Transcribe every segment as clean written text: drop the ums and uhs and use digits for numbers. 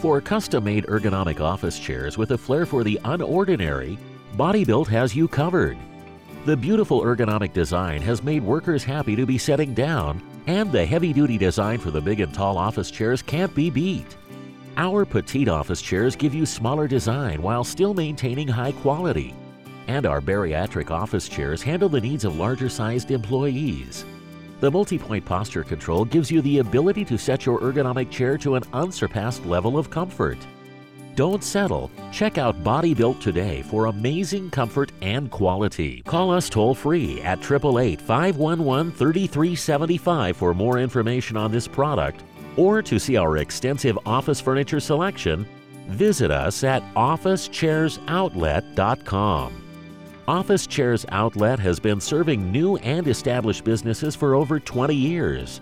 For custom-made ergonomic office chairs with a flair for the unordinary, BodyBilt has you covered. The beautiful ergonomic design has made workers happy to be sitting down, and the heavy-duty design for the big and tall office chairs can't be beat. Our petite office chairs give you smaller design while still maintaining high quality. And our bariatric office chairs handle the needs of larger-sized employees. The multi-point posture control gives you the ability to set your ergonomic chair to an unsurpassed level of comfort. Don't settle. Check out BodyBilt today for amazing comfort and quality. Call us toll-free at 888-511-3375 for more information on this product, or to see our extensive office furniture selection, visit us at officechairsoutlet.com. Office Chairs Outlet has been serving new and established businesses for over 20 years.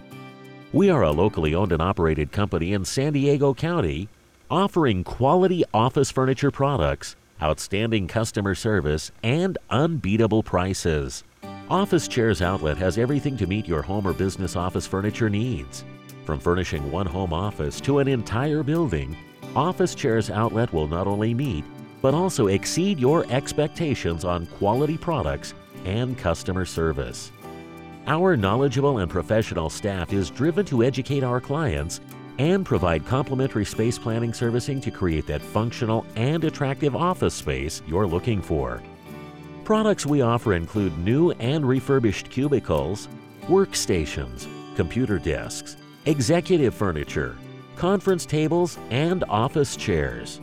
We are a locally owned and operated company in San Diego County, offering quality office furniture products, outstanding customer service, and unbeatable prices. Office Chairs Outlet has everything to meet your home or business office furniture needs. From furnishing one home office to an entire building, Office Chairs Outlet will not only meet, but also exceed your expectations on quality products and customer service. Our knowledgeable and professional staff is driven to educate our clients and provide complimentary space planning servicing to create that functional and attractive office space you're looking for. Products we offer include new and refurbished cubicles, workstations, computer desks, executive furniture, conference tables, and office chairs.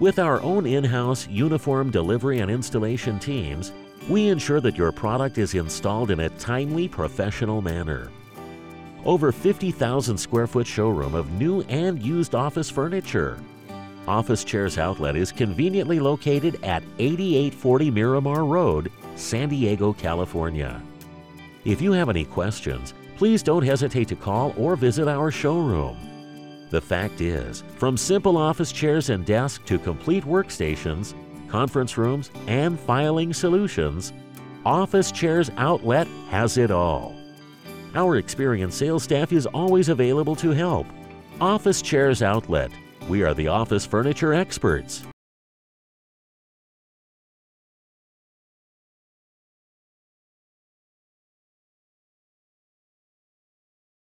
With our own in-house uniform delivery and installation teams, we ensure that your product is installed in a timely, professional manner. Over 50,000 square foot showroom of new and used office furniture. Office Chairs Outlet is conveniently located at 8840 Miramar Road, San Diego, California. If you have any questions, please don't hesitate to call or visit our showroom. The fact is, from simple office chairs and desks to complete workstations, conference rooms, and filing solutions, Office Chairs Outlet has it all. Our experienced sales staff is always available to help. Office Chairs Outlet. We are the office furniture experts.